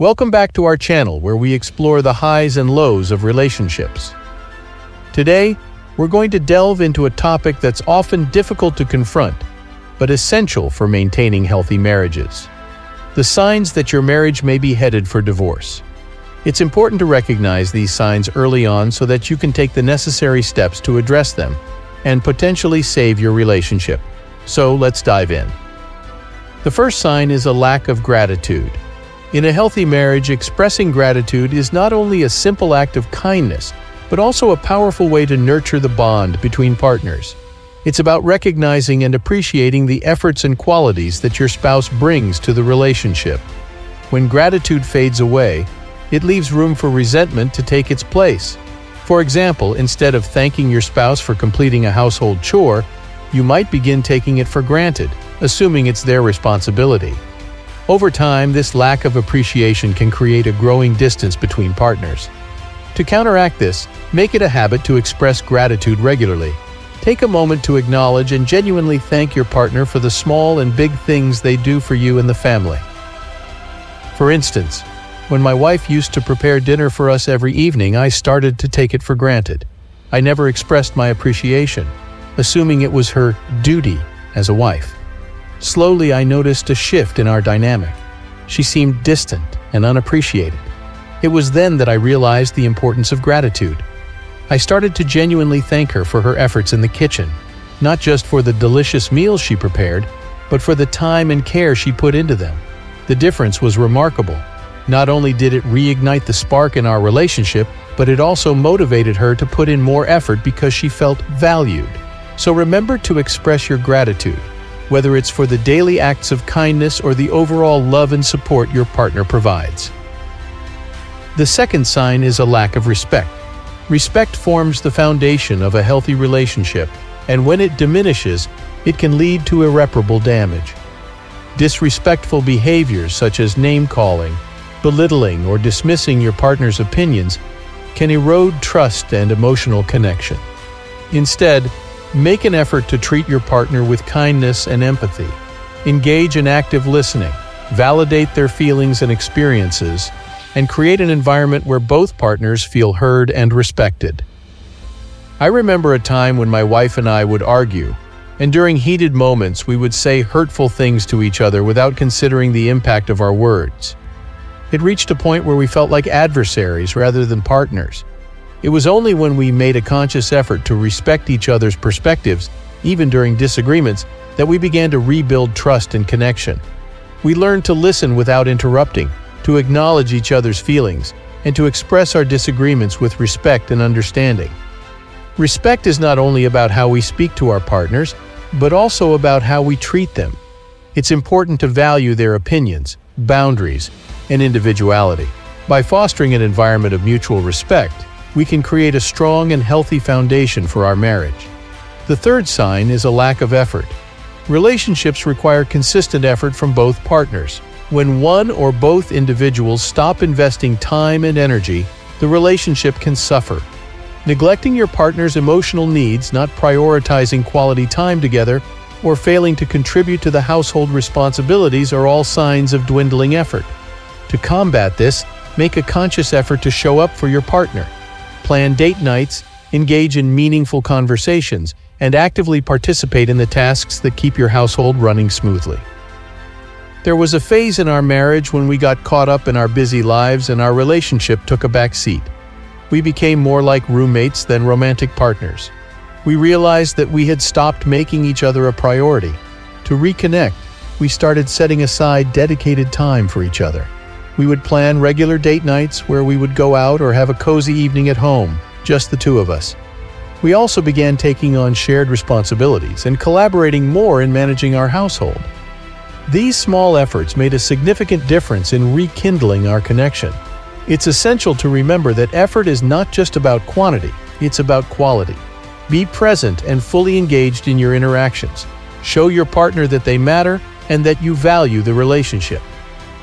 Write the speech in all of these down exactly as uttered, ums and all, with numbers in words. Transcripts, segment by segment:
Welcome back to our channel where we explore the highs and lows of relationships. Today, we're going to delve into a topic that's often difficult to confront, but essential for maintaining healthy marriages: the signs that your marriage may be headed for divorce. It's important to recognize these signs early on so that you can take the necessary steps to address them and potentially save your relationship. So let's dive in. The first sign is a lack of gratitude. In a healthy marriage, expressing gratitude is not only a simple act of kindness, but also a powerful way to nurture the bond between partners. It's about recognizing and appreciating the efforts and qualities that your spouse brings to the relationship. When gratitude fades away, it leaves room for resentment to take its place. For example, instead of thanking your spouse for completing a household chore, you might begin taking it for granted, assuming it's their responsibility. Over time, this lack of appreciation can create a growing distance between partners. To counteract this, make it a habit to express gratitude regularly. Take a moment to acknowledge and genuinely thank your partner for the small and big things they do for you and the family. For instance, when my wife used to prepare dinner for us every evening, I started to take it for granted. I never expressed my appreciation, assuming it was her duty as a wife. Slowly, I noticed a shift in our dynamic. She seemed distant and unappreciated. It was then that I realized the importance of gratitude. I started to genuinely thank her for her efforts in the kitchen, not just for the delicious meals she prepared, but for the time and care she put into them. The difference was remarkable. Not only did it reignite the spark in our relationship, but it also motivated her to put in more effort because she felt valued. So remember to express your gratitude, whether it's for the daily acts of kindness or the overall love and support your partner provides. The second sign is a lack of respect. Respect forms the foundation of a healthy relationship, and when it diminishes, it can lead to irreparable damage. Disrespectful behaviors such as name-calling, belittling, or dismissing your partner's opinions can erode trust and emotional connection. Instead, make an effort to treat your partner with kindness and empathy. Engage in active listening, validate their feelings and experiences, and create an environment where both partners feel heard and respected. I remember a time when my wife and I would argue, and during heated moments we would say hurtful things to each other without considering the impact of our words. It reached a point where we felt like adversaries rather than partners. It was only when we made a conscious effort to respect each other's perspectives, even during disagreements, that we began to rebuild trust and connection. We learned to listen without interrupting, to acknowledge each other's feelings, and to express our disagreements with respect and understanding. Respect is not only about how we speak to our partners, but also about how we treat them. It's important to value their opinions, boundaries, and individuality. By fostering an environment of mutual respect, we can create a strong and healthy foundation for our marriage. The third sign is a lack of effort. Relationships require consistent effort from both partners. When one or both individuals stop investing time and energy, the relationship can suffer. Neglecting your partner's emotional needs, not prioritizing quality time together, or failing to contribute to the household responsibilities are all signs of dwindling effort. To combat this, make a conscious effort to show up for your partner. Plan date nights, engage in meaningful conversations, and actively participate in the tasks that keep your household running smoothly. There was a phase in our marriage when we got caught up in our busy lives and our relationship took a back seat. We became more like roommates than romantic partners. We realized that we had stopped making each other a priority. To reconnect, we started setting aside dedicated time for each other. We would plan regular date nights where we would go out or have a cozy evening at home, just the two of us. We also began taking on shared responsibilities and collaborating more in managing our household. These small efforts made a significant difference in rekindling our connection. It's essential to remember that effort is not just about quantity, it's about quality. Be present and fully engaged in your interactions. Show your partner that they matter and that you value the relationship.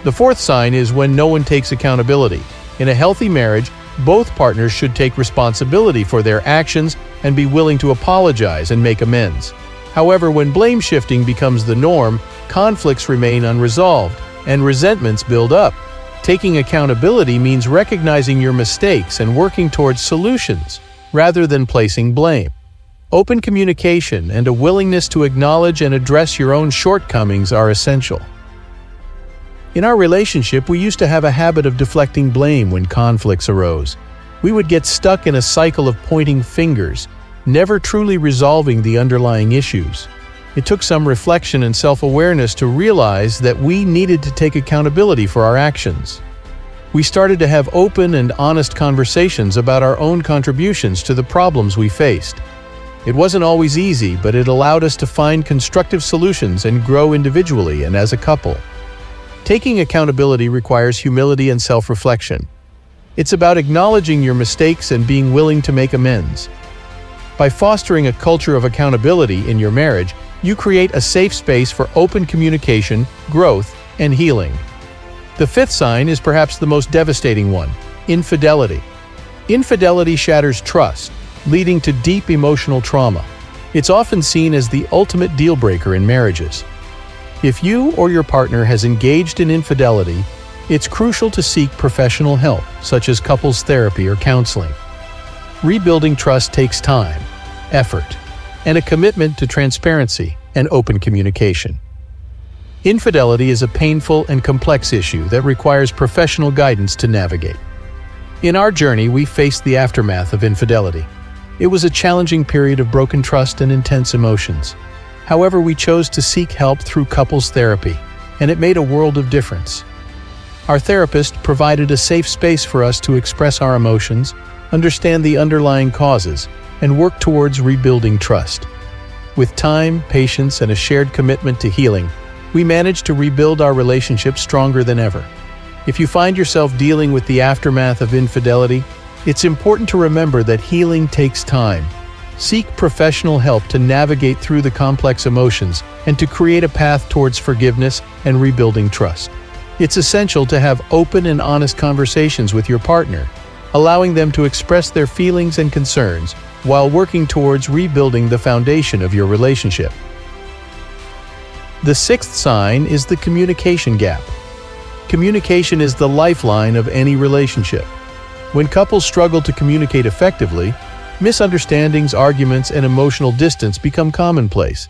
The fourth sign is when no one takes accountability. In a healthy marriage, both partners should take responsibility for their actions and be willing to apologize and make amends. However, when blame shifting becomes the norm, conflicts remain unresolved and resentments build up, Taking accountability means recognizing your mistakes and working towards solutions, rather than placing blame. Open communication and a willingness to acknowledge and address your own shortcomings are essential. In our relationship, we used to have a habit of deflecting blame when conflicts arose. We would get stuck in a cycle of pointing fingers, never truly resolving the underlying issues. It took some reflection and self-awareness to realize that we needed to take accountability for our actions. We started to have open and honest conversations about our own contributions to the problems we faced. It wasn't always easy, but it allowed us to find constructive solutions and grow individually and as a couple. Taking accountability requires humility and self-reflection. It's about acknowledging your mistakes and being willing to make amends. By fostering a culture of accountability in your marriage, you create a safe space for open communication, growth, and healing. The fifth sign is perhaps the most devastating one: infidelity. Infidelity shatters trust, leading to deep emotional trauma. It's often seen as the ultimate deal-breaker in marriages. If you or your partner has engaged in infidelity, it's crucial to seek professional help, such as couples therapy or counseling. Rebuilding trust takes time, effort, and a commitment to transparency and open communication. Infidelity is a painful and complex issue that requires professional guidance to navigate. In our journey, we faced the aftermath of infidelity. It was a challenging period of broken trust and intense emotions. However, we chose to seek help through couples therapy, and it made a world of difference. Our therapist provided a safe space for us to express our emotions, understand the underlying causes, and work towards rebuilding trust. With time, patience, and a shared commitment to healing, we managed to rebuild our relationship stronger than ever. If you find yourself dealing with the aftermath of infidelity, it's important to remember that healing takes time. Seek professional help to navigate through the complex emotions and to create a path towards forgiveness and rebuilding trust. It's essential to have open and honest conversations with your partner, allowing them to express their feelings and concerns while working towards rebuilding the foundation of your relationship. The sixth sign is the communication gap. Communication is the lifeline of any relationship. When couples struggle to communicate effectively, misunderstandings, arguments, and emotional distance become commonplace.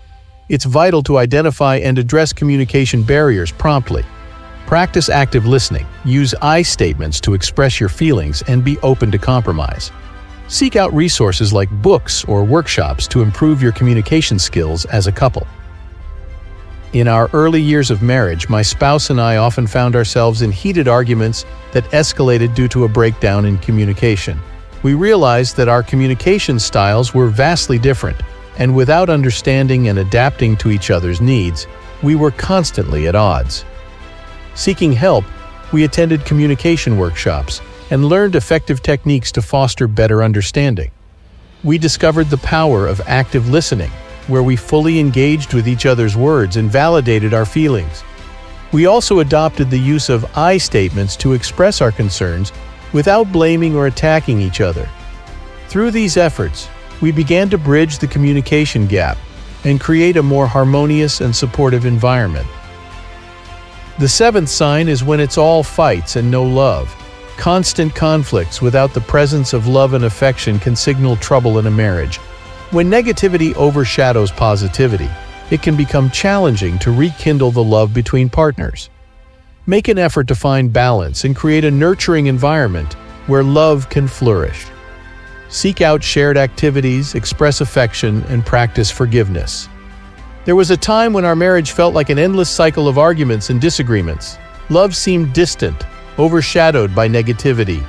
It's vital to identify and address communication barriers promptly. Practice active listening, use I statements to express your feelings, and be open to compromise. Seek out resources like books or workshops to improve your communication skills as a couple. In our early years of marriage, my spouse and I often found ourselves in heated arguments that escalated due to a breakdown in communication. We realized that our communication styles were vastly different, and without understanding and adapting to each other's needs, we were constantly at odds. Seeking help, we attended communication workshops and learned effective techniques to foster better understanding. We discovered the power of active listening, where we fully engaged with each other's words and validated our feelings. We also adopted the use of I statements to express our concerns without blaming or attacking each other. Through these efforts, we began to bridge the communication gap and create a more harmonious and supportive environment. The seventh sign is when it's all fights and no love. Constant conflicts without the presence of love and affection can signal trouble in a marriage. When negativity overshadows positivity, it can become challenging to rekindle the love between partners. Make an effort to find balance and create a nurturing environment where love can flourish. Seek out shared activities, express affection, and practice forgiveness. There was a time when our marriage felt like an endless cycle of arguments and disagreements. Love seemed distant, overshadowed by negativity.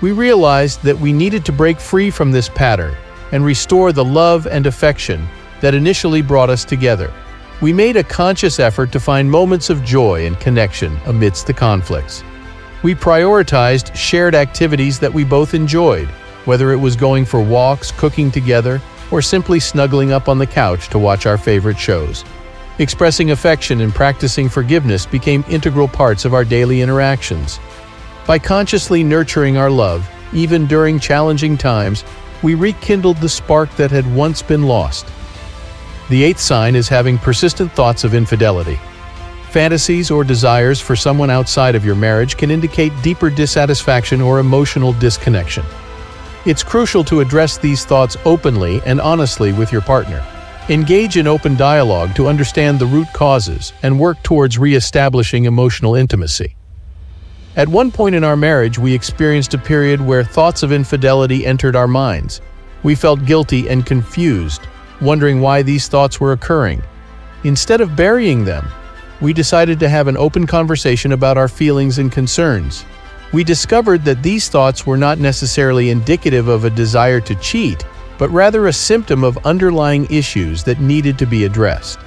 We realized that we needed to break free from this pattern and restore the love and affection that initially brought us together. We made a conscious effort to find moments of joy and connection amidst the conflicts. We prioritized shared activities that we both enjoyed, whether it was going for walks, cooking together, or simply snuggling up on the couch to watch our favorite shows. Expressing affection and practicing forgiveness became integral parts of our daily interactions. By consciously nurturing our love, even during challenging times, we rekindled the spark that had once been lost. The eighth sign is having persistent thoughts of infidelity. Fantasies or desires for someone outside of your marriage can indicate deeper dissatisfaction or emotional disconnection. It's crucial to address these thoughts openly and honestly with your partner. Engage in open dialogue to understand the root causes and work towards re-establishing emotional intimacy. At one point in our marriage, we experienced a period where thoughts of infidelity entered our minds. We felt guilty and confused, wondering why these thoughts were occurring. Instead of burying them, we decided to have an open conversation about our feelings and concerns. We discovered that these thoughts were not necessarily indicative of a desire to cheat, but rather a symptom of underlying issues that needed to be addressed.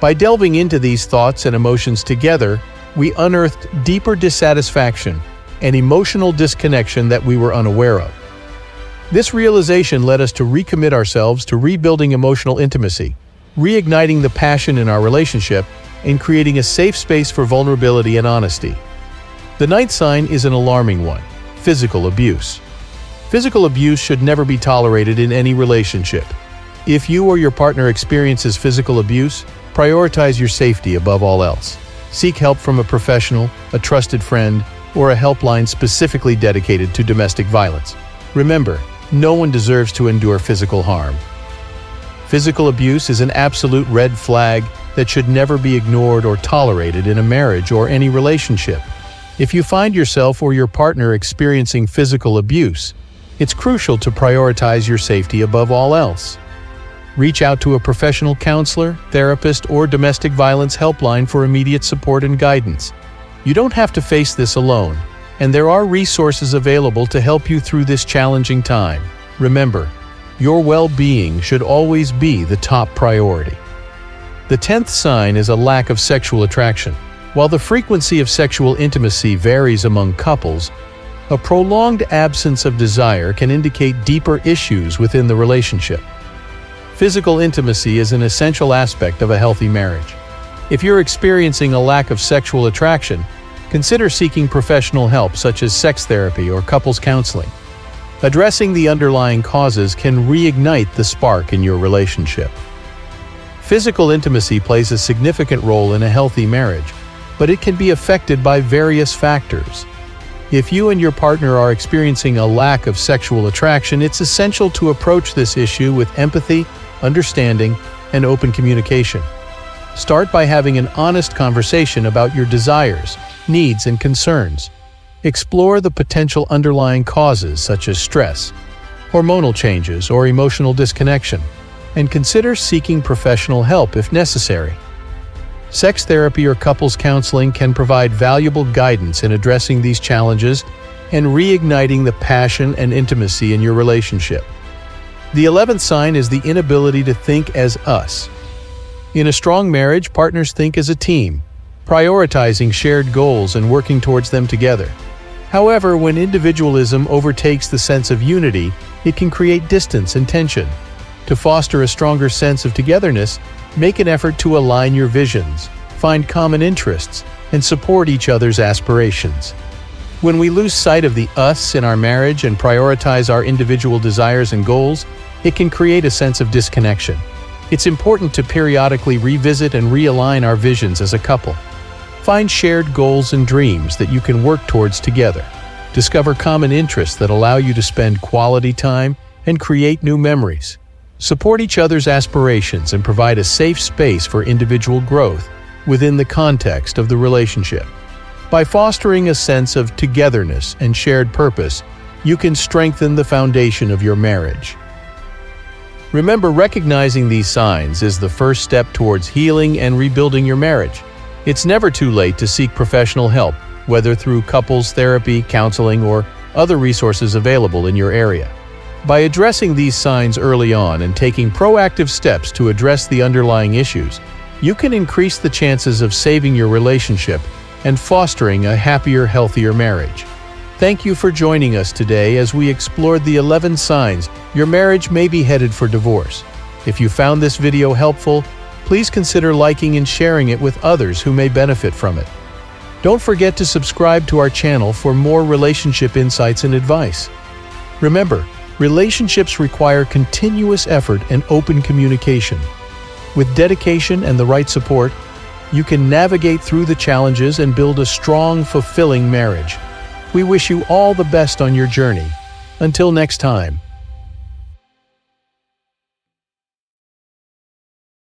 By delving into these thoughts and emotions together, we unearthed deeper dissatisfaction and emotional disconnection that we were unaware of. This realization led us to recommit ourselves to rebuilding emotional intimacy, reigniting the passion in our relationship, and creating a safe space for vulnerability and honesty. The ninth sign is an alarming one: physical abuse. Physical abuse should never be tolerated in any relationship. If you or your partner experiences physical abuse, prioritize your safety above all else. Seek help from a professional, a trusted friend, or a helpline specifically dedicated to domestic violence. Remember, no one deserves to endure physical harm. Physical abuse is an absolute red flag that should never be ignored or tolerated in a marriage or any relationship. If you find yourself or your partner experiencing physical abuse, it's crucial to prioritize your safety above all else. Reach out to a professional counselor, therapist, or domestic violence helpline for immediate support and guidance. You don't have to face this alone, and there are resources available to help you through this challenging time. Remember, your well-being should always be the top priority. The tenth sign is a lack of sexual attraction. While the frequency of sexual intimacy varies among couples, a prolonged absence of desire can indicate deeper issues within the relationship. Physical intimacy is an essential aspect of a healthy marriage. If you're experiencing a lack of sexual attraction, consider seeking professional help such as sex therapy or couples counseling. Addressing the underlying causes can reignite the spark in your relationship. Physical intimacy plays a significant role in a healthy marriage, but it can be affected by various factors. If you and your partner are experiencing a lack of sexual attraction, it's essential to approach this issue with empathy, understanding, and open communication. Start by having an honest conversation about your desires, needs, and concerns. Explore the potential underlying causes such as stress, hormonal changes, or emotional disconnection, and consider seeking professional help if necessary. Sex therapy or couples counseling can provide valuable guidance in addressing these challenges and reigniting the passion and intimacy in your relationship. The eleventh sign is the inability to think as us. In a strong marriage, partners think as a team, prioritizing shared goals and working towards them together. However, when individualism overtakes the sense of unity, it can create distance and tension. To foster a stronger sense of togetherness, make an effort to align your visions, find common interests, and support each other's aspirations. When we lose sight of the us in our marriage and prioritize our individual desires and goals, it can create a sense of disconnection. It's important to periodically revisit and realign our visions as a couple. Find shared goals and dreams that you can work towards together. Discover common interests that allow you to spend quality time and create new memories. Support each other's aspirations and provide a safe space for individual growth within the context of the relationship. By fostering a sense of togetherness and shared purpose, you can strengthen the foundation of your marriage. Remember, recognizing these signs is the first step towards healing and rebuilding your marriage. It's never too late to seek professional help, whether through couples therapy, counseling, or other resources available in your area. By addressing these signs early on and taking proactive steps to address the underlying issues, you can increase the chances of saving your relationship and fostering a happier, healthier marriage. Thank you for joining us today as we explored the eleven signs your marriage may be headed for divorce. If you found this video helpful, please consider liking and sharing it with others who may benefit from it. Don't forget to subscribe to our channel for more relationship insights and advice. Remember, relationships require continuous effort and open communication. With dedication and the right support, you can navigate through the challenges and build a strong, fulfilling marriage. We wish you all the best on your journey. Until next time.